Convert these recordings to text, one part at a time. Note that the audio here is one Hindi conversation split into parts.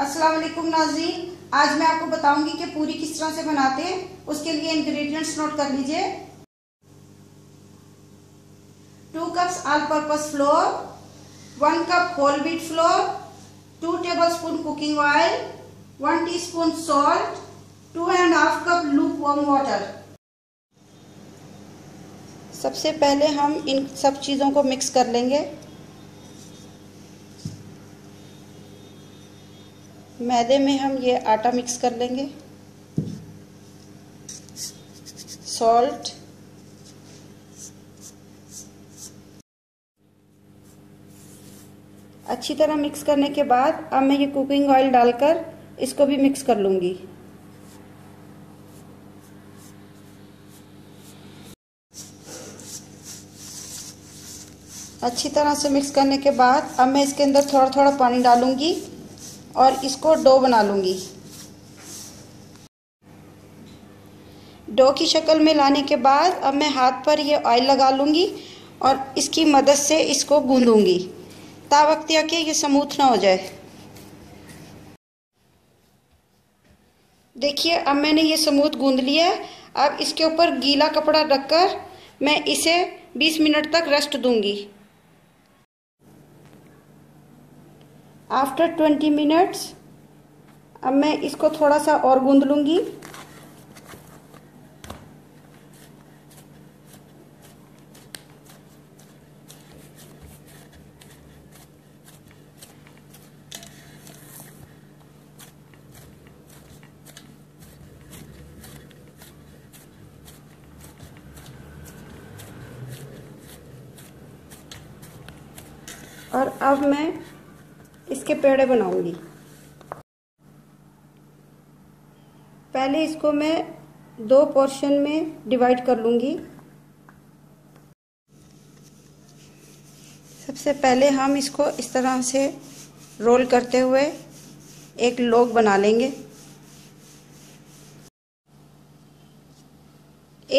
अस्सलाम वालेकुम नाज़रीन, आज मैं आपको बताऊंगी कि पूरी किस तरह से बनाते हैं। उसके लिए इंग्रेडिएंट्स नोट कर लीजिए। 2 cups all purpose flour, 1 cup whole wheat flour, 2 tablespoon cooking oil, 1 teaspoon salt, 2 1/2 cup lukewarm water. सबसे पहले हम इन सब चीज़ों को मिक्स कर लेंगे। मैदे में हम ये आटा मिक्स कर लेंगे, सॉल्ट, अच्छी तरह मिक्स करने के बाद अब मैं ये कुकिंग ऑयल डालकर इसको भी मिक्स कर लूँगी। अच्छी तरह से मिक्स करने के बाद अब मैं इसके अंदर थोड़ा थोड़ा पानी डालूँगी और इसको डो बना लूँगी। डो की शक्ल में लाने के बाद अब मैं हाथ पर ये ऑयल लगा लूँगी और इसकी मदद से इसको गूँधूँगी तावक्तिया के ये स्मूथ ना हो जाए। देखिए अब मैंने ये स्मूथ गूँध लिया है। अब इसके ऊपर गीला कपड़ा रखकर मैं इसे 20 मिनट तक रेस्ट दूँगी। आफ्टर 20 मिनट्स अब मैं इसको थोड़ा सा और गूंद लूँगी। और अब मैं इसके पेड़े बनाऊंगी। पहले इसको मैं 2 पोर्शन में डिवाइड कर लूंगी। सबसे पहले हम इसको इस तरह से रोल करते हुए एक लोग बना लेंगे।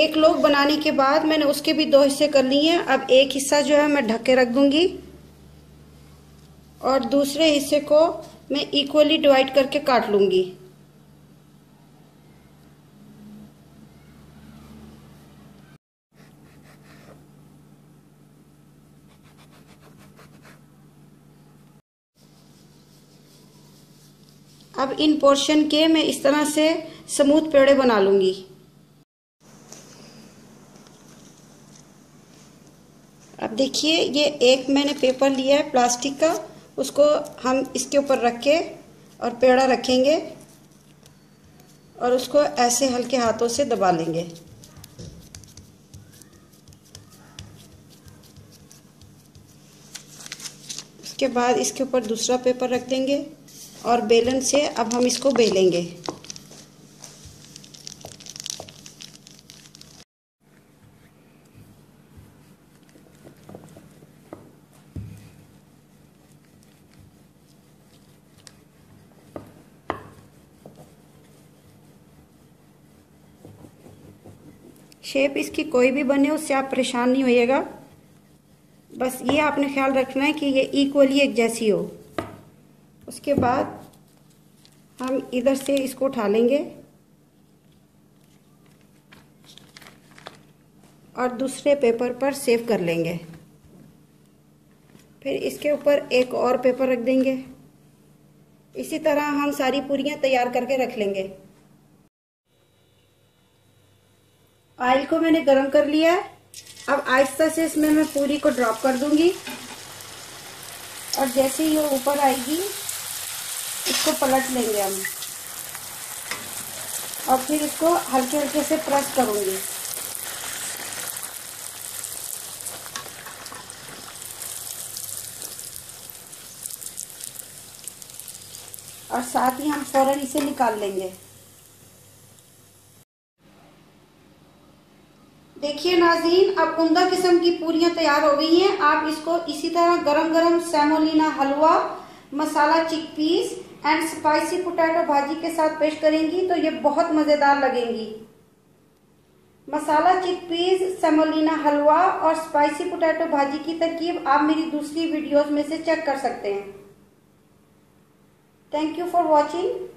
एक लोग बनाने के बाद मैंने उसके भी 2 हिस्से कर लिए हैं। अब एक हिस्सा जो है मैं ढक के रख दूंगी और दूसरे हिस्से को मैं इक्वली डिवाइड करके काट लूँगी। अब इन पोर्शन के मैं इस तरह से स्मूथ पेड़े बना लूँगी। अब देखिए ये एक मैंने पेपर लिया है प्लास्टिक का, उसको हम इसके ऊपर रख के और पेड़ा रखेंगे और उसको ऐसे हल्के हाथों से दबा लेंगे। उसके बाद इसके ऊपर दूसरा पेपर रख देंगे और बेलन से अब हम इसको बेलेंगे। शेप इसकी कोई भी बने उससे आप परेशान नहीं होइएगा, बस ये आपने ख्याल रखना है कि ये इक्वली एक जैसी हो। उसके बाद हम इधर से इसको उठा लेंगे और दूसरे पेपर पर सेव कर लेंगे। फिर इसके ऊपर एक और पेपर रख देंगे। इसी तरह हम सारी पूरियां तैयार करके रख लेंगे। ऑयल को मैंने गरम कर लिया है। अब आहिस्ता से इसमें मैं पूरी को ड्रॉप कर दूंगी और जैसे ही ये ऊपर आएगी इसको पलट लेंगे हम और फिर इसको हल्के हल्के से प्रेस करूंगी। और साथ ही हम फौरन इसे निकाल लेंगे। देखिए नाज़रीन, अब उम्दा किस्म की पूरियां तैयार हो गई हैं। आप इसको इसी तरह गरम गरम semolina halwa, masala chickpeas and spicy potato bhaji के साथ पेश करेंगी तो ये बहुत मज़ेदार लगेंगी। मसाला चिकपीस, सेमोलिना हलवा और स्पाइसी पोटैटो भाजी की तरकीब आप मेरी दूसरी वीडियोस में से चेक कर सकते हैं। Thank you for watching.